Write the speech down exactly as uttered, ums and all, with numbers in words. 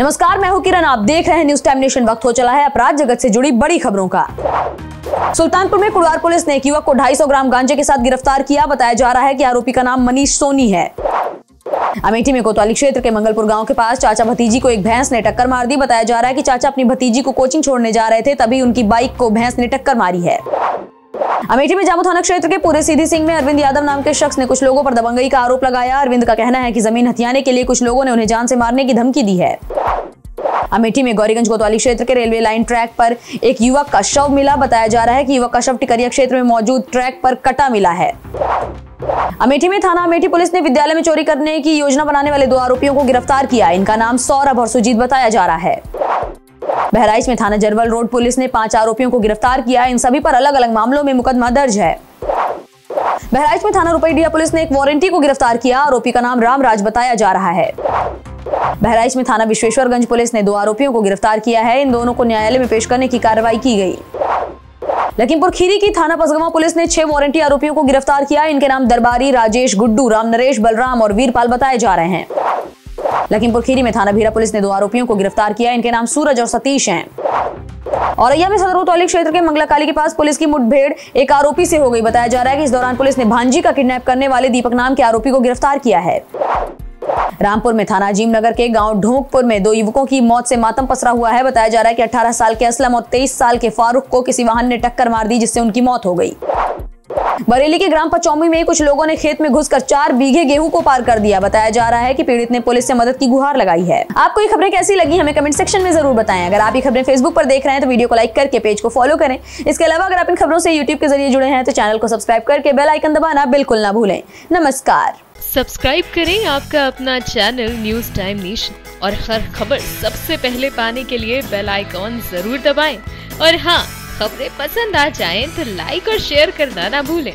नमस्कार, मैं हूं किरण। आप देख रहे हैं न्यूज टाइम नेशन। वक्त हो चला है अपराध जगत से जुड़ी बड़ी खबरों का। सुल्तानपुर में कुड़वार पुलिस ने एक युवक को ढाई सौ ग्राम गांजे के साथ गिरफ्तार किया। बताया जा रहा है कि आरोपी का नाम मनीष सोनी है। अमेठी में कोतवाली क्षेत्र के मंगलपुर गांव के पास चाचा भतीजी को एक भैंस ने टक्कर मार दी। बताया जा रहा है कि चाचा अपनी भतीजी को कोचिंग छोड़ने जा रहे थे, तभी उनकी बाइक को भैंस ने टक्कर मारी है। अमेठी में जामू थाना क्षेत्र के पूरे सीधी सिंह में अरविंद यादव नाम के शख्स ने कुछ लोगों पर दबंगई का आरोप लगाया। अरविंद का कहना है कि जमीन हथियाने के लिए कुछ लोगों ने उन्हें जान से मारने की धमकी दी है। अमेठी में गौरीगंज कोतवाली क्षेत्र के रेलवे लाइन ट्रैक पर एक युवक का शव मिला। बताया जा रहा है कि युवक का शव टिकरिया क्षेत्र में मौजूद ट्रैक पर कटा मिला है। अमेठी में थाना अमेठी पुलिस ने विद्यालय में चोरी करने की योजना बनाने वाले दो आरोपियों को गिरफ्तार किया। इनका नाम सौरभ और सुजीत बताया जा रहा है। बहराइच में थाना जरवल रोड पुलिस ने पांच आरोपियों को गिरफ्तार किया। इन सभी पर अलग अलग मामलों में मुकदमा दर्ज है। बहराइच में थाना रूपेडिया पुलिस ने एक वारंटी को गिरफ्तार किया। आरोपी का नाम राम राज बताया जा रहा है। बहराइच में थाना विश्वेश्वरगंज पुलिस ने दो आरोपियों को गिरफ्तार किया है। इन दोनों को न्यायालय में पेश करने की कार्रवाई की गई। लखीमपुर खीरी की थाना पसगवा पुलिस ने छह वारंटी आरोपियों को गिरफ्तार किया। इनके नाम दरबारी, राजेश, गुड्डू, राम नरेश, बलराम और वीरपाल बताए जा रहे हैं। लखीमपुर खीरी में थाना भीरा पुलिस ने दो आरोपियों को गिरफ्तार किया। इनके नाम सूरज और सतीश हैं। औरैया में सदर कोतवाली क्षेत्र के मंगला काली के पास पुलिस की मुठभेड़ एक आरोपी से हो गई। बताया जा रहा है कि इस दौरान पुलिस ने भांजी का किडनैप करने वाले दीपक नाम के आरोपी को गिरफ्तार किया है। रामपुर में थाना अजीमनगर के गांव ढोकपुर में दो युवकों की मौत से मातम पसरा हुआ है। बताया जा रहा है कि अठारह साल के असलम और तेईस साल के फारूक को किसी वाहन ने टक्कर मार दी, जिससे उनकी मौत हो गई। बरेली के ग्राम पचौमी में कुछ लोगों ने खेत में घुसकर चार बीघे गेहूं को पार कर दिया। बताया जा रहा है कि पीड़ित ने पुलिस से मदद की गुहार लगाई है। आपको ये खबरें कैसी लगी हमें कमेंट सेक्शन में जरूर बताएं। अगर आप ये खबरें फेसबुक पर देख रहे हैं तो वीडियो को लाइक करके पेज को फॉलो करें। इसके अलावा अगर आप इन खबरों से यूट्यूब के जरिए जुड़े हैं तो चैनल को सब्सक्राइब करके बेल आइकन दबाना बिल्कुल ना भूलें। नमस्कार। सब्सक्राइब करें आपका अपना चैनल न्यूज टाइम नेशन और हर खबर सबसे पहले पाने के लिए बेल आइकॉन जरूर दबाएं। और हाँ, खबरें पसंद आ जाएं तो लाइक और शेयर करना ना भूलें।